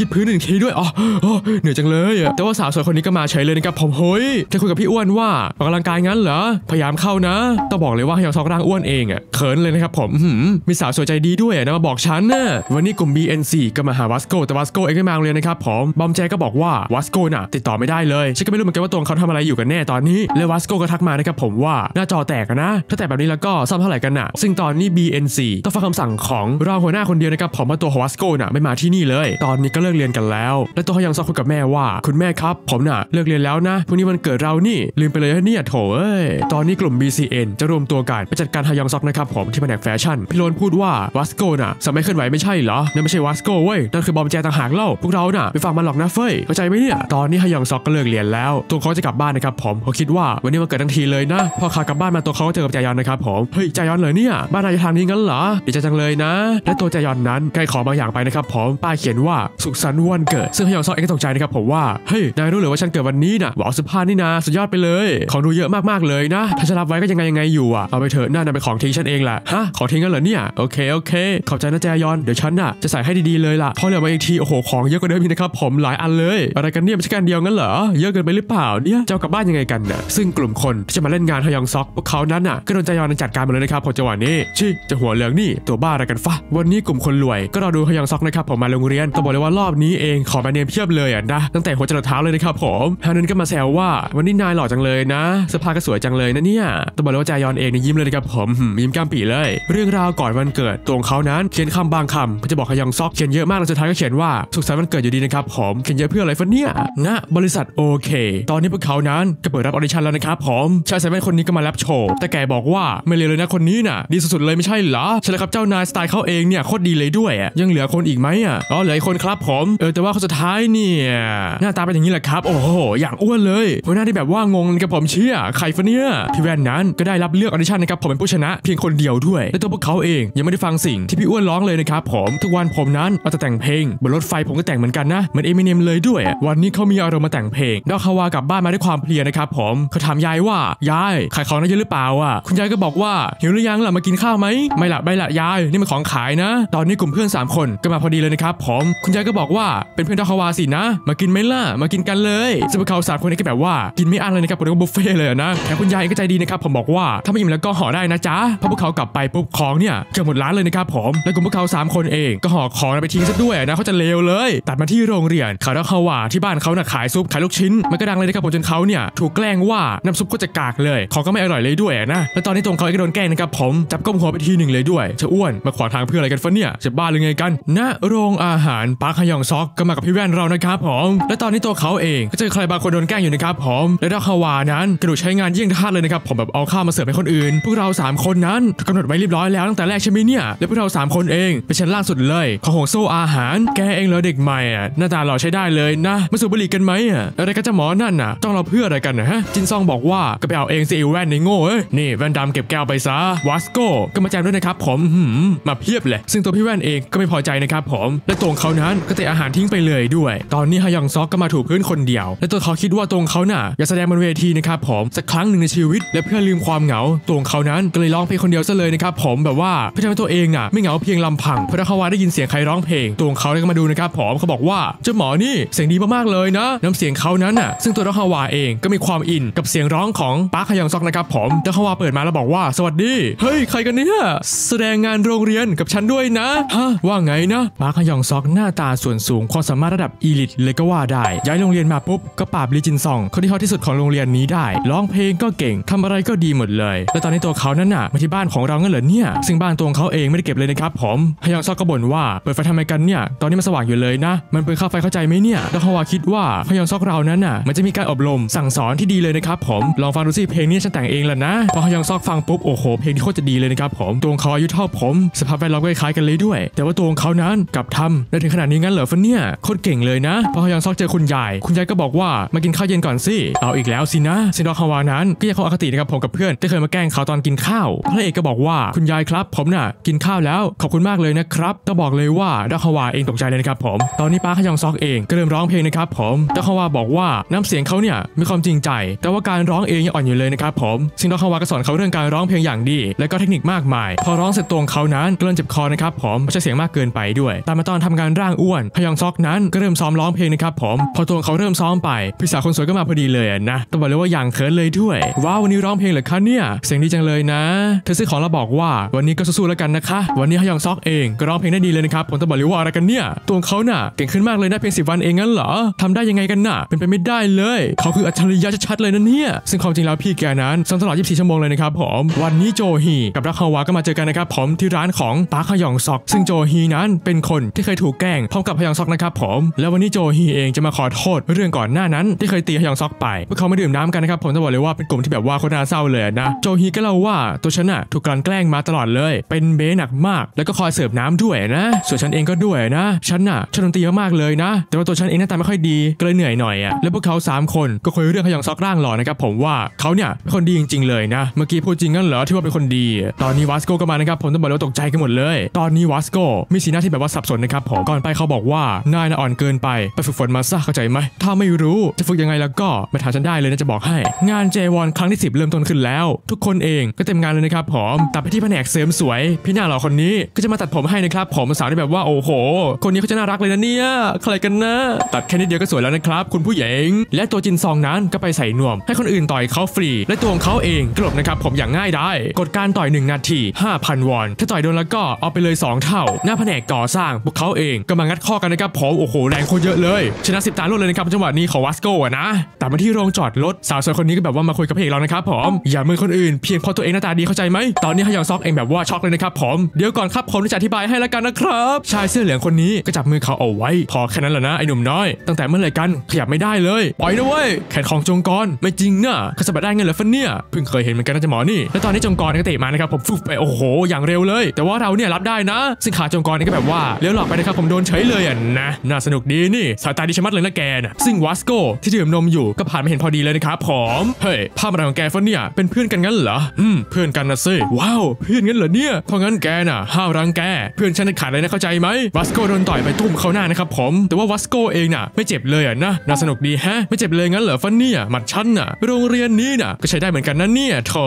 ยืดพื้นหนึ่งทีด้วยอ๋อเหนื่อยจังเลยแต่ว่าสาวสวยคนนี้ก็มาเฉยเลยนะครับผมเฮ้ยจะคุยกับพี่อ้วนว่าออกกำลังกายงั้นเหรอพยายามเข้านะต้องบอกเลยว่าอย่างซอกร่างอ้วนเองอ่ะเขินเลยนะครับผมมีสาวสวยใจดีด้วยนะมาบอกฉันน่ะวันนี้กลุ่ม BNC ก็มาหาวัสโกแต่วัสโกเองไม่มาเลยนะครับผมบอมแจก็บอกว่าวัสโกน่ะติดต่อไม่ได้เลยฉันก็ไม่รู้เหมือนกันว่าตัวเขาทำอะไรอยู่กันแน่ตอนนี้แล้ววัสโกก็ทักมานะครับผมว่าหน้าจอแตกนะถ้าแตกแบบนี้แล้วก็ซ่อมเท่าไหร่กันน่ะซึ่งตอนนี้ BNC ต้องฟังคำสั่งของรองหัวหน้าคนเดียวนะครับผมว่าตัววัสโกน่ะไม่มาที่นี่เลยตอนนี้ก็เลิกเรียนกันแล้วและตัวเขายังซอกคุยกับแม่ว่าคุณแม่ครับผมน่ะเลิกเรียนแล้วนะพรุ่งนี้วันเกิดเรานี่ลืมไปเลยเนี่ยโถเอ้ยตอนนี้กลุ่ม BCN จะรวมตัวกันไปจัดการฮยองซอกนะครับผมที่แผนกแฟชั่นพี่โรนพูดว่าวัสโกน่ะสมัยเคลื่อนไหวไม่ใช่เหรอนั่นไม่ใช่วัสโกเว้ยนั่นคือบอมแจต่างหากเล่าพวกเราน่ะไปฟังมันหรอกนะเฟ้ยเข้าใจไหมเนี่ยตอนนี้ฮยองซอกก็เลิกเรียนแล้วตัวเขาจะกลับบ้านนะครับผมเขาคิดว่าวันนี้มันเกิดทั้งทีเลยนะพอขากลับบ้านมาตัวเขาก็เจอกับจายอนนะครับผมเฮ้ยจายอนเลยเนี่ยบ้านนายอยู่ทางนี้งั้นเหรอดีใจจังเลยนะและตัวจายอนนั้นใกล้ขอบางอย่างไปนะครับผมป้ายเขียนว่าสุขสันต์วันเกิดซึ่งฮยองซอกเองก็ตกใจนะครับผมว่าเฮ้ยนายรู้หรือว่าฉันเกิดวันนี้นะว้าวสุดพานนี่นะสุดยอดไปเลยของดูเยอะมากๆเลยนะถ้าฉันรับไว้ก็ยังไงอยู่อ่ะเอาไปเถอะน่าจะเป็นของทิ้งฉันเองแหละฮะของทิ้งกันเหรอเนี่ยโอเคขอบใจนะจายอนเดี๋ยวฉันน่ะจะใส่ให้ดีๆเลยล่ะพอเหลือมาอีกทีโอ้โหของเยอะกว่าเดิมอีกนะครับผมหลายอันเลยอะไรกันเนี่ยไม่ใช่การเดียวงั้นเหรอเยอะเกินไปหรือเปล่าเนี่ยเจ้ากลับบ้านยังไงกันน่ะซึ่งกลุ่มคนที่จะมาเล่นงานฮยองซอกพวกเขานั้นน่ะก็โดนจายอนจัดการมาเลยนะครับผมจังหวะนี้ชิจะหัวเหลืองนี่ตัวบ้าอะไรกันฟะวันนี้กลุ่มคนรวยก็รอดูฮยองซอกนะครับผมมาโรงเรียนต้องบอกเลยว่ารอบนี้เองขอมาเนียมเพียบเลยอ่ะนะตั้งแต่หัวจรดเท้าเลยนะครับผมฮานุนก็มาแซวว่าวันนี้นายหล่อจังเลยนะเสื้อผ้าก็สวยจังเลยนะเนี่ยต้องบอกเลยว่าจายอนเองเนี่ยยิ้มเลยนะครับผมยิ้มกล้ามปี่เลยเรื่องราวก่อนวันเกิดตัวเขานั้นเขียนคำบางคำเพื่อจะบอกฮยองซอกเขียนเยอะมากแล้วสุดท้ายก็เขียนว่าสุขสันต์วันเกิดอยู่ดีนะครับผมเขียนเยอะเพื่ออะไรฟะเนี่ยณบริษัทโอเคตอนนี้พวกเขานั้นก็เปิดรับออดิชั่นแล้วนะครับผมชายสายแว่นคนนี้ก็มารับโชว์แต่แกบอกว่าไม่เลวเลยนะคนนี้น่ะดีสุดๆเลยไม่ใช่เหรอใช่แล้วครับเจ้านายสไตล์เขาเองเนี่ยโคตรดีเลยด้วยยังเหลือคนอีกไหมอ๋อเหลืออีกคนครับผมแต่ว่าคนสุดท้ายเนี่ยหน้าตาเป็นอย่างนี้แหละครับโอ้โหอย่างอ้วนเลยหัวหน้าที่แบบว่างงกับผมเชี่ยใครฟะเนี่ยพี่แว่นนั้นก็ได้รับเลือกออดิชั่นนะครับผมเป็นผู้ชนะเพียงคนเดียวด้วยและตัวพวกเขาเองยังไม่ได้ฟังสิ่งที่พี่อ้วนร้องเลยนะครับผมทุกวันผมนั้นเอาแต่แต่งเพลงบนรถไฟผมก็แต่งเหมือนกันนะเหมือนเอมิเนมเลยด้วยวันนี้เขามีอารมณ์มาแต่งเพลงดอกฮาวากลับบ้านมาด้วยความเพลียนะครับผมเขาถามยายว่ายายขายของได้เยอะหรือเปล่าคุณยายก็บอกว่าหิวหรือยังล่ะมากินข้าวไหมไม่ละยายนี่มันของขายนะตอนนี้กลุ่มเพื่อน3คนก็มาพอดีเลยนะครับผมคุณยายก็บอกว่าเป็นเพื่อนดอกฮาวาสินะมากินไหมล่ะมากินกันเลยซึ่งพวกเขา3คนนี้ก็แบบว่ากินไม่อั้นเลยนะครับผมก็บุฟเฟ่เลยนะแต่คุณยายก็ใจดีนะครับผมบอกว่าถ้าไม่อิ่มแล้วก็ห่อได้นะจ๊ะพอพวกเขากลับไปปุ๊บของเนี่ยเกือบหมดร้านเลยนะครับผมและกลุ่มพวกเขา3คนเองก็ห่อของไปทิ้งซะด้วยนะเขาจะเลวเลยตัดมาที่โรงเรียนข่าวดอกฮาวาที่บ้านเขาน่ะขายซุปขายลูกชิ้นมันก็ดังเลยนะครับผมจนเขาเนี่ยถูกแกล้งว่าน้ำซุปก็จะกากเลยของก็ไม่อร่อยเลยด้วยนะและตอนนี้ตรงเขาก็โดนแกล้งนะครับผมจับก้มหัวไปทีหนึ่งเลยด้วยจะอ้วนมาขวางทางเพื่ออะไรกันฟะเนี่ยจะบ้าหรือไงกันณโรงอาหารปาร์คฮยองซอกก็มากับพี่แว่นเรานะครับผมและตอนนี้ตัวเขาเองก็เจอใครบางคนโดนแกล้งอยู่นะครับผมและดอกฮาวานั้นกระโดดใช้งานเยี่ยงทาสเลยนะครับผมแบบเอาข้าวมาเสิร์ฟให้คนอื่นพวกเรา3คนนั้นกำหนดไว้เรียบร้อยแล้วตั้งแต่แรกใช่ไหมเนี่ยและพวกเรา3คนเองเป็นชั้นล่างสุดเลยของห่วงโซ่อาหารแกเองเหรอเด็กใหม่หน้าตาหล่อใช้ได้เลยนะมาสูบบุหรี่กันไหมอะไรก็จะหมอนั่นน่ะต้องเราเพื่ออะไรกันนะฮะจินซองบอกว่าก็ไปเอาเองสิแว่นในโง่เอ้ยนี่แว่นดำเก็บแก้วไปซะวัสโกก็มาแจมด้วยนะครับผมมาเพียบเลยซึ่งตัวพี่แว่นเองก็ไม่พอใจนะครับผมและตรงเขานั้นก็เตะอาหารทิ้งไปเลยด้วยตอนนี้ฮยองซอกก็มาถูกพื้นคนเดียวและตัวเขาคิดว่าตรงเขาน่ะอยากแสดงบนเวทีนะครับผมสักครั้งหนึ่งในชีวิตและเพื่อลืมความเหงาตรงเขานั้นก็เลยร้องเพลงคนเดียวซะเลยนะครับผมแบบว่าเพื่อทำให้ตัวเองอ่ะไม่เหงาเพียงลำพังเพราะถ้าเขาว่าได้ยินเสียงใครร้องเพลงตรงเขาก็มาดูนะครับผมเขาบอกว่าเจ้าหมอนี่เสียงดีมากๆเลยนะน้ำเสียงเขานั้นน่ะซึ่งตัวดอกฮาวาเองก็มีความ อินกับเสียงร้องของปาร์คฮยองซอกนะครับผมเจ้าเขาว่าเปิดมาแล้วบอกว่าสวัสดีเฮ้ยใครกันเนี่ยแสดงงานโรงเรียนกับฉันด้วยนะฮะว่าไงนะปาร์คฮยองซอกหน้าตาส่วนสูงความสามารถระดับอีลิทเลยก็ว่าได้ย้ายโรงเรียนมาปุ๊บก็ปราบลีจินซองคนที่ฮอตที่สุดของโรงเรียนนี้ได้ร้องเพลงก็เก่งทำอะไรก็ดีหมดเลยและตอนนี้ตัวเขานั้นน่ะมาที่บ้านของเรางั้นเหรอเนี่ยซึ่งบ้านตัวเขาเองไม่ได้เก็บเลยนะครับผมฮยองซอกก็บ่นว่าเปิดไฟทำไมกันเนี่ยตอนนี้มันสว่างอยู่เลยนะมันเป็นค่าไฟเข้าใจไหมเนี่ยแล้วเขาว่าคิดว่าฮยองซอกเรานั้นน่ะมันจะมีการอบรมสั่งสอนที่ดีเลยนะครับผมลองฟังดูสิเพลงนี้ฉันแต่งเองแหละนะพอฮยองซอกฟังปุ๊บโอ้โหเพลงที่โคตรจะดีเลยนะครับผมตัวเขาอายุเท่าผมสภาพแวดล้อมคล้ายกันเลยด้วยแต่ว่าตัวเขานั้นกลับทำได้ถึงขนาดนี้งั้นเหรอฟันเนี่ยโคตรเก่งเลยนะพอฮยองซอกเจอคุณยายก็บอกว่ามากินข้าวเย็นก่อนสิเอาอีกแล้วสินะซินดอกฮาวานั้นก็ยังคงอคตินะครับผมกับเพื่อนที่เคยมาแกล้งเขาตอนกินข้าวพระเอกก็บอกว่าคุณยายครับผมน่ะกินข้าวแล้วขอบคุณมากเลยนะครับก็บอกเลยว่าดอกฮาวาเองตกใจเลยนะครับผมตอนนี้ปาร์คฮยองซอกเองก็เริ่มร้องเพลงนะครับผมดอกฮาวาบอกว่าน้ำเสียงเขาเนี่ยมีความจริงใจแต่ว่าการร้องเองยังอ่อนอยู่เลยนะครับผมซินดอกฮาวาก็สอนเขาเรื่องการร้องเพลงอย่างดีและก็เทคนิคมากมายพอร้องเสร็จตัวเขานั้นก็เริ่มเจ็บคอนะครับผมไม่ใช่เสียงมากเกินไปด้วยตามมาตอนทำการร่างอ้วนฮยองซอกนั้นก็เริ่มซ้อมร้องเพลงนะครับผมพอตัวเขาเริ่มซ้อมไปพี่สาวคนสวยก็มาพอดีเลยนะต้องบอกเลยว่าอย่างเขินเลยด้วยว้าววันนี้ร้องเพลงเหรอคะเนี่ยเสียงดีจังเลยนะเธอซื้อของเราบอกว่าวันนี้ก็สู้ๆแล้วกันนะคะวันนี้ฮยองซอกเองก็ร้องเพลงได้ดีเลยนะครับผมต้องบอกเลยว่าอะไรกันเนี่ยตัวเขาน่ะเก่งขึ้นมากเลยนะเพียง10 วันเองงั้นเหรอทำได้ยังไงกันน่ะเป็นไปไม่ได้เลยเขาคืออัจฉริยะชัดๆเลยนะเนี่ยซึ่งความจริงแล้วพี่แกนั้นซ้อมตลอด24 ชั่วโมงเลยนะครับผมวันนี้โจฮีกับรักฮาวาก็มาเจอกันนะครับผมที่ร้านของปาร์คฮยองซอกซึ่งโจฮีนั้นเป็นคนที่เคยถูกแกล้งพร้อมกับฮยองซอกนะครับผมแล้ววันนี้โจฮีเองจะมาขอโทษเรื่องก่อนหน้านั้นที่เคยตีฮยองซอกไปเมื่อเขาไม่ดื่มน้ำกันนะครับผมจะบอกเลยว่าเป็นกลุ่มที่แบบว่าโคตรน่าเศร้าเลยนะโจฮีก็เล่าว่าตัวฉันน่ะถูกกลั่นแกล้งมาตลอดเลยเป็นเบสหนักมากแล้วก็คอยเสิร์ฟน้ำด้วยนะส่วนฉันเองก็ด้วยนะฉันน่ะชอบดนตรีมากๆเลยนะแต่ว่าตัวฉันเองหน้าตาไม่ค่อยดีก็เลยเหนื่อยหน่อยอ่ะแล้วพวกเขา3คนก็คุยเรื่องฮยองซอกร่างหล่อนะครับผมว่าเขาเนี่ยเป็นคนดีจริงๆเลยนะเมื่อกี้พูดจริงงั้นเหรอที่ว่าเป็นคนดีตอนนี้วัสโกก็มานะครับผมต้องบอกเลยว่าตกใจกันหมดเลยตอนนี้วัสโกมีสีหน้าที่แบบว่าสับสนนะครับผมก่อนไปเขาบอกว่านายน่ะอ่อนเกินไปฝึกฝนมาซะเข้าใจไหมถ้าไม่รู้จะฝึกยังไงแล้วก็มาถามฉันได้เลยนะจะบอกให้งานเจวอนครั้งที่10เริ่มต้นขึ้นแล้วทุกคนเองก็เต็มงานเลยนะครับผมตัดไปที่แผนกเสริมสวยพี่หน้าหล่อคนนี้ก็จะมาตัดผมให้นะครับผมสาวได้แบบว่าโอ้โหคนนี้เขาจะน่ารักเลยนะเนี่ยใครกันนะตัดแค่นิดเดียวก็สวยแล้วนะครับคุณผู้หญิงและตัวจินซองนั้นก็ไปใส่นวมให้คนอื่นต่อยเขาฟรีและตัวของเขาเองกลบนะครับผมอย่างง่ายได้กดการต่อย1 นาที 5,000 วอนถ้าต่อยโดนแล้วก็เอาไปเลย2 เท่าหน้าแผนกก่อสร้างพวกเขาเองก็มางัดข้อกันนะครับผมโอ้โหแรงคนเยอะเลยชนะ10 ตาลดเลยนะครับจังหวะนี้ของวัสโกะนะแต่มาที่โรงจอดรถสาวสวยคนนี้ก็แบบว่ามาคุยกับเพลงเรานะครับผมอย่าเมินคนอื่นเพียงเพราะตัวเองหน้าตาดีเข้าใจไหมตอนนี้ฮยองซอกเองแบบว่าช็อกเลยนะครับผมเดี๋ยวก่อนครับผมจะอธิบายให้ละกันนะครับชายเสื้อเหลืองคนนี้ก็จับมือเขาเอาไว้พอแค่นั้นแหละนะไอ้หนุ่มน้อยตั้งแต่เมื่อไหร่กันขยับไม่ได้เลยปล่อยนะเว้ยแขนของจงกรไม่จริงนะเขาสะบัดได้เงินเหรอฟันเนี่ยเพิ่งเคยเห็นเหมือนกันนะจะหมอนี่และตอนนี้จงกรก็เตะมานะครับผมฟุบไปโอ้โหอย่างเร็วเลยแต่ว่าเราเนี่ยรับได้นะซึ่งขาจงกรนี่ก็แบบว่าเลี้ยวหลอกไปนะครับผมโดนเฉยเลยนะน่าสนุกดีนี่สายตาดิฉันมัดเลยนะแกนะซึ่งวัสโกที่ดื่มนมอยู่ก็ผ่านมาเห็นพอดีเลยนะครับผมเฮ้ยภาพอะไรของแกฟันเนี่ยเป็นเพื่อนกันงั้นเหรอเพื่อนกันนะซิว้าวเพื่อนงั้นเหรอเนี่ยเพราะงั้นแกน่ะห้าวรังแกเพื่อนฉันขาดเลยนะเข้าใจไหมวัสโกโดนต่อยไปตุ้มเข้าหน้านะครับผมแต่ว่าวัสโกเองน่ะไม่เจ็บเลยนะน่าสนุกดีฮะไม่เจ็บเลยงั้นเหรอฟันเนี่ยมัดฉันน่ะโรงเรียนนี้น่ะก็ใช้ได้เหมือนกันนะเนี่ยโถ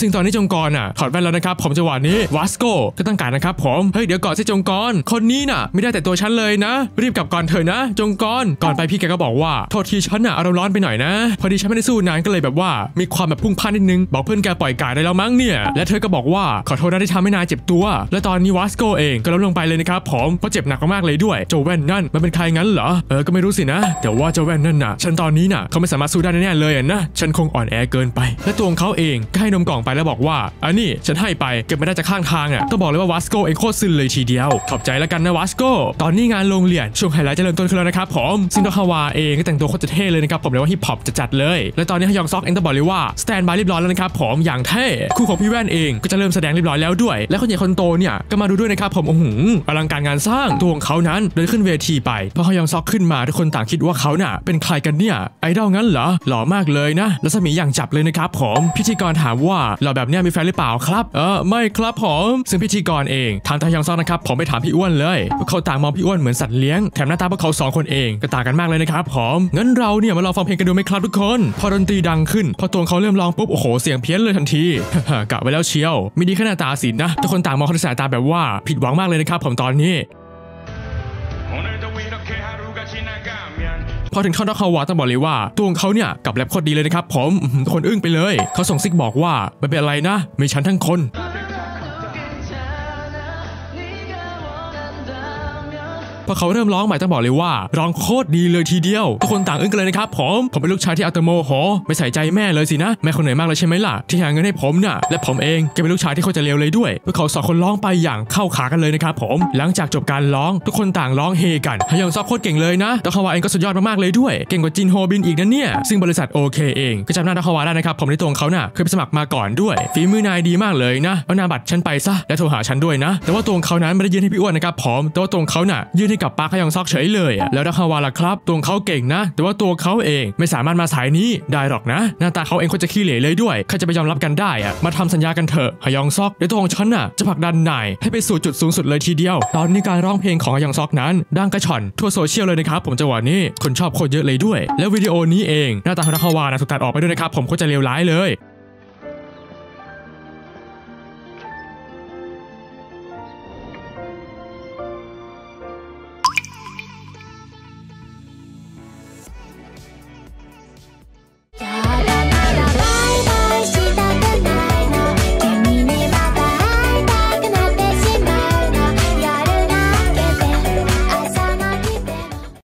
ซึ่งตอนนี้จงกรน่ะถอดแว่นแล้วนะครับผมจังหวะนี้วัสโกก็ตั้งการนะครับผมเฮ้ยเดี๋ยวก่อนสิจงกรคนนี้น่ะไม่ได้แต่ตัวฉันเลยนะรีบกลับก่อนเถอะนะจงกรก่อนไปพี่แกก็บอกว่าโทษทีฉันน่ะอารมณ์ร้อนไปหน่อยนะพอดีฉันไม่ได้สู้นานก็เลยแบบว่ามีความแบบพุ่งพลาดนิดนึงบอกเพื่อนแกปล่อยกายได้แล้วมั้งเนี่ยและเธอก็บอกว่าขอโทษนะที่ทำให้นายเจ็บตัวและตอนนี้วัสโกเองก็ล้มลงไปเลยนะครับผมเพราะเจ็บหนักมากเลยด้วยโจแว่นนั่นมันเป็นใครงั้นเหรอก็ไม่รู้สินะแต่ว่าเจ้าแว่นนั่นน่ะฉันตอนนี้น่ะเขาไม่สามารถสู้ได้แน่เลยนะฉันคงอ่อนแอเกินไปและตัวเขาเองก็ให้นมกล่องไปแล้วบอกว่าอันนี้ฉันให้ไปเก็บไม่ได้จากข้างทางอ่ะก็บอกเลยว่าวัสโกเองโคตรซึ้งเลยทีเดียวขอบใจแล้วกันนะวัสโกตอนนี้งานโรงเรียนช่วงไฮไลท์จะเริ่มต้นขึ้นแล้วนะครับผมซินโดฮาวาเองก็แต่งตัวโคตรเท่เลยนะครับผมเลยว่าฮิปฮอปจัดๆเลยและตอนนี้ฮยองซอกเองต้องบอกเลยว่าสแตนบายเรียบร้อยแล้วนะครับผมอย่างเท่คู่ของพี่แว่นเองก็จะเริ่มแสดงเรียบร้อยแล้วด้วยและคนใหญ่คนโตเนี่ยก็มาดูด้วยนะครับผมโอ้โหอลังการงานสร้างตัวของเขานั้นเดินขึ้นเวทีไปพอฮยองซอกขึ้นมาทุกคนต่างคิดว่าเขาน่ะเป็นใครกันเนี่ยไอดอลงั้นเหรอหล่อมากเลยนะรัศมีอย่างจับเลยนะครับผมพิธีกรถามว่าหล่อแบบเนี้ยมีแฟนหรือเปล่าครับไม่ครับผมซึ่งพิธีกรเองถามฮยองซอกนะครับผมไปถามพี่อ้วนเลยพวกเขาต่างมองพี่อ้วนเหมือนสัตว์เลี้ยงแถมหน้าตาพวกเขา2 คนเองก็ต่างกันมากเลยนะครับผมงั้นเราเนี่ยมาลองฟังเพลงกันดูไหมครับทุกคนพอดนตรีดังขึ้นพอตัวเขาเริ่มร้องปุ๊บโอ้โหเสียงเพี้ยนเลยทันที กะไว้แล้วเชียวไม่ดีขนาดตาสินนะทุกคนต่างมองเขาด้วยสายตาแบบว่าผิดหวังมากเลยนะครับผมตอนนี้พ เขาถึงเข้านักเขาวาต้องบอกเลยว่าตัวของเขาเนี่ยกับแลบโคตรดีเลยนะครับผมคนอึ้งไปเลยเขาส่งซิกบอกว่าไม่เป็นไรนะมีฉันทั้งคนพอเขาเริ่มร้องใหม่ต้องบอกเลยว่าร้องโคตรดีเลยทีเดียวทุกคนต่างอึ้งกันเลยนะครับผมเป็นลูกชายที่อัตโมโหไม่ใส่ใจแม่เลยสินะแม่คนเหนื่อยมากเลยใช่ไหมล่ะที่หาเงินให้ผมน่ะและผมเองก็เป็นลูกชายที่เขาจะเลวเลยด้วยพวกเขาสองคนร้องไปอย่างเข้าขากันเลยนะครับผมหลังจากจบการร้องทุกคนต่างร้องเฮกันฮยองซอกโคตรเก่งเลยนะดาคาวาเองก็สุดยอดมากๆเลยด้วยเก่งกว่าจินโฮบินอีกนะเนี่ยซึ่งบริษัทโอเคเองก็จำหน้าดาคาวาได้นะครับผมในตัวเขาน่ะเคยไปสมัครมาก่อนด้วยฝีมือนายดีมากเลยนะเอานามบัตรฉันไปซะและโทรหาฉันด้วยนะแต่ว่าตัวเขานั้นไม่ได้ยื่นให้พี่อ้วนนะครับผมแต่ว่าตัวเขาน่ะยื่นกับปาร์คฮยองซอกเฉยเลยแล้วดาคาวาล่ะครับตัวเขาเก่งนะแต่ว่าตัวเขาเองไม่สามารถมาสายนี้ได้หรอกนะหน้าตาเขาเองก็จะขี้เหร่เลยด้วยใครจะไปยอมรับกันได้อะมาทำสัญญากันเถอะฮยองซอกเดี๋ยวตัวของฉันน่ะจะผลักดันนายให้ไปสู่จุดสูงสุดเลยทีเดียวตอนนี้การร้องเพลงของฮยองซอกนั้นดังกระฉ่อนทั่วโซเชียลเลยนะครับผมจังหวะนี้คนชอบโคตรเยอะเลยด้วยแล้ววิดีโอนี้เองหน้าตาของดาคาวาถูกตัดออกไปด้วยนะครับผมก็จะเลวร้ายเลย